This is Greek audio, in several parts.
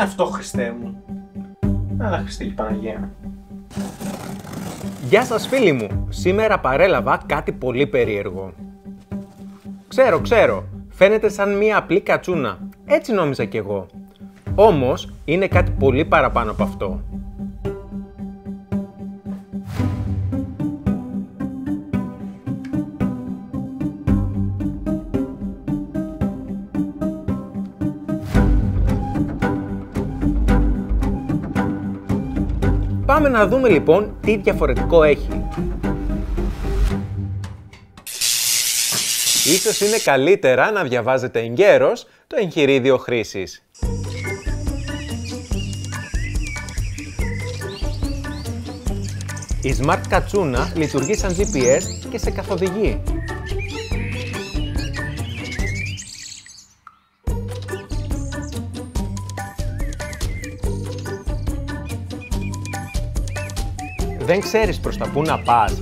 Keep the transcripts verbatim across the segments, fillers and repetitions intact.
είναι αυτό, Χριστέ μου? Α, Χριστέ και Παναγία. Γεια σας, φίλοι μου. Σήμερα παρέλαβα κάτι πολύ περίεργο. Ξέρω, ξέρω. Φαίνεται σαν μία απλή κατσούνα. Έτσι νόμιζα κι εγώ. Όμως, είναι κάτι πολύ παραπάνω από αυτό. Πάμε να δούμε λοιπόν τι διαφορετικό έχει. Ίσως είναι καλύτερα να διαβάζετε εγκαίρως το εγχειρίδιο χρήσης. Η Smart Κατσούνα λειτουργεί σαν τζι πι ες και σε καθοδηγεί. Δεν ξέρεις προς τα πού να πας,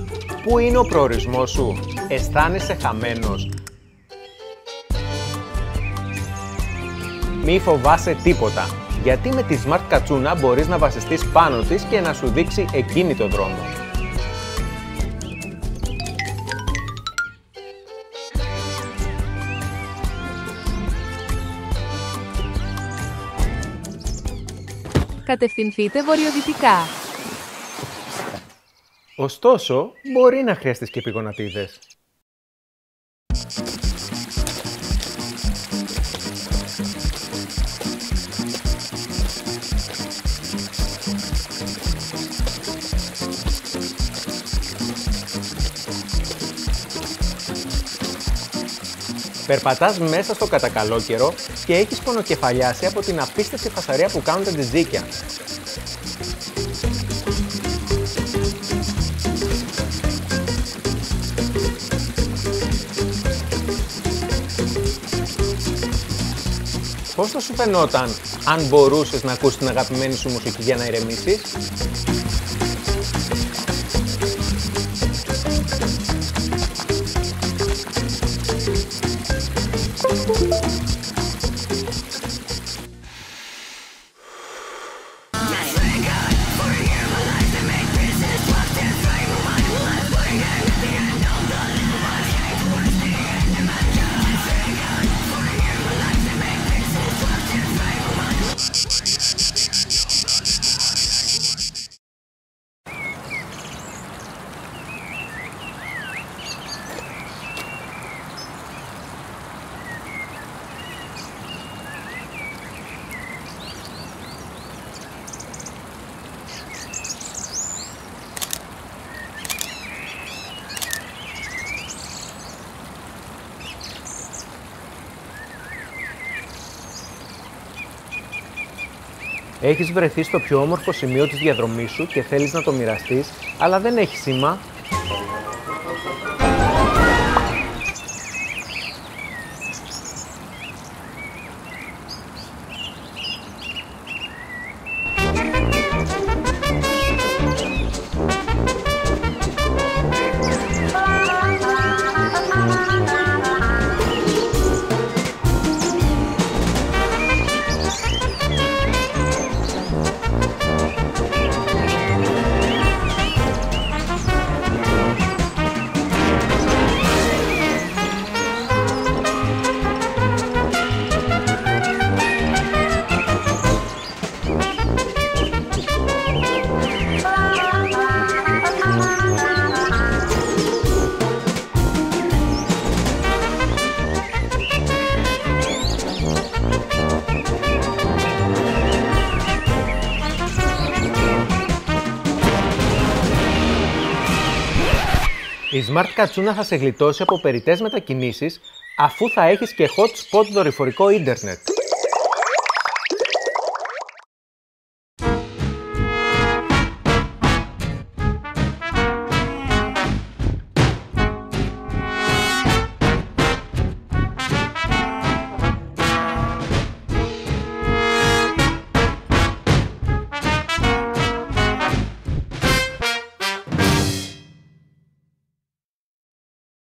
πού είναι ο προορισμός σου, αισθάνεσαι χαμένος. Μη φοβάσαι τίποτα, γιατί με τη Smart Κατσούνα μπορείς να βασιστείς πάνω της και να σου δείξει εκείνη το δρόμο. Κατευθυνθείτε βορειοδυτικά. Ωστόσο, μπορεί να χρειαστείς και πηγονατίδες. Περπατάς μέσα στο κατακαλό καιρό και έχεις πονοκεφαλιάσει από την απίστευτη φασαρία που κάνουν τα τζιτζίκια. Πώς θα σου φαινόταν αν μπορούσες να ακούσεις την αγαπημένη σου μουσική για να ηρεμήσεις? Έχεις βρεθεί στο πιο όμορφο σημείο της διαδρομής σου και θέλεις να το μοιραστείς, αλλά δεν έχεις σήμα. Η Smart Κατσούνα θα σε γλιτώσει από περιττές μετακινήσεις, αφού θα έχεις και hot spot δορυφορικό ίντερνετ.